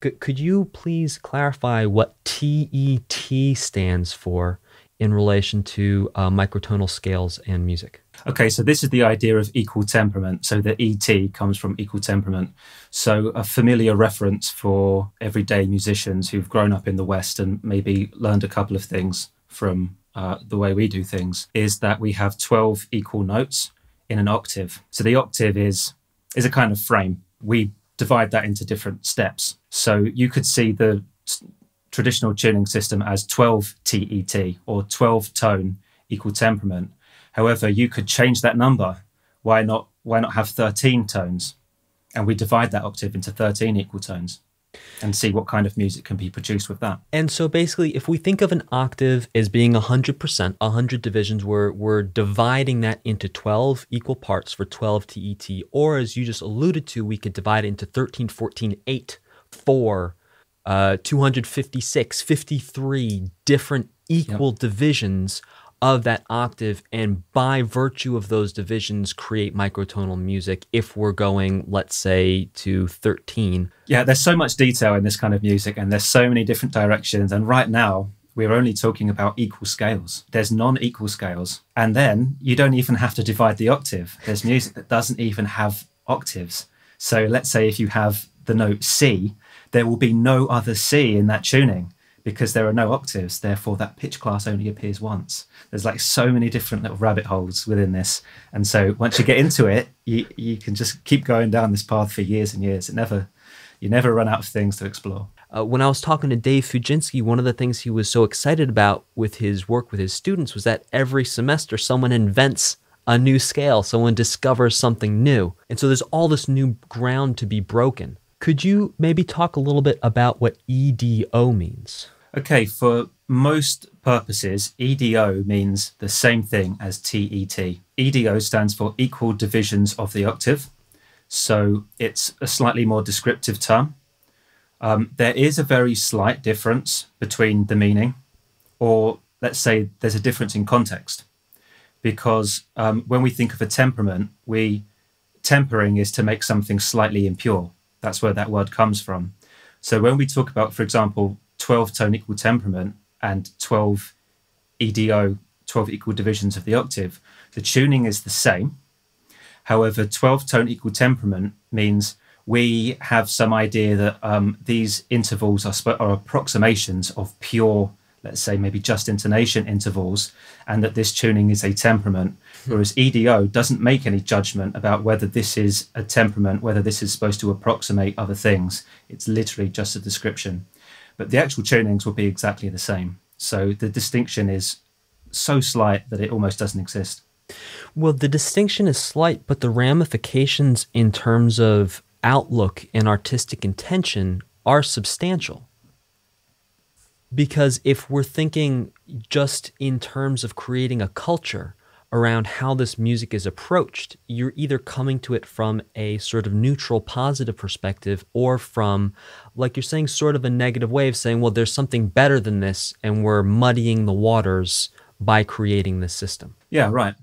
Could you please clarify what TET stands for in relation to microtonal scales and music? Okay, so this is the idea of equal temperament. So the ET comes from equal temperament. So a familiar reference for everyday musicians who've grown up in the West and maybe learned a couple of things from the way we do things is that we have 12 equal notes in an octave. So the octave is a kind of frame. We divide that into different steps. So you could see the traditional tuning system as 12 TET or 12 tone equal temperament. However, you could change that number. Why not have 13 tones? And we divide that octave into 13 equal tones and see what kind of music can be produced with that. And so basically, if we think of an octave as being 100%, 100 divisions, we're dividing that into 12 equal parts for 12 TET, or as you just alluded to, we could divide it into 13, 14, 8, 4, 256, 53 different equal divisions of that octave, and by virtue of those divisions create microtonal music if we're going, let's say, to 13. Yeah, there's so much detail in this kind of music and there's so many different directions, and right now we're only talking about equal scales. There's non-equal scales, and then you don't even have to divide the octave. There's music that doesn't even have octaves. So let's say if you have the note C, there will be no other C in that tuning, because there are no octaves, therefore that pitch class only appears once. There's like so many different little rabbit holes within this. And so once you get into it, you can just keep going down this path for years and years. You never run out of things to explore. When I was talking to Dave Fujinski, one of the things he was so excited about with his work with his students was that every semester someone invents a new scale, someone discovers something new. And so there's all this new ground to be broken. Could you maybe talk a little bit about what EDO means? Okay, for most purposes, EDO means the same thing as TET. EDO stands for equal divisions of the octave, so it's a slightly more descriptive term. There is a very slight difference between the meaning, or let's say there's a difference in context, because when we think of a temperament, tempering is to make something slightly impure. That's where that word comes from. So when we talk about, for example, 12 tone equal temperament and 12 EDO, 12 equal divisions of the octave, the tuning is the same. However, 12 tone equal temperament means we have some idea that these intervals are approximations of pure, let's say maybe just intonation intervals, and that this tuning is a temperament. Whereas EDO doesn't make any judgment about whether this is a temperament, whether this is supposed to approximate other things. It's literally just a description. But the actual tunings will be exactly the same. So the distinction is so slight that it almost doesn't exist. Well, the distinction is slight, but the ramifications in terms of outlook and artistic intention are substantial. Because if we're thinking just in terms of creating a culture around how this music is approached, you're either coming to it from a sort of neutral, positive perspective, or from, like you're saying, sort of a negative way of saying, well, there's something better than this, and we're muddying the waters by creating this system. Yeah, right.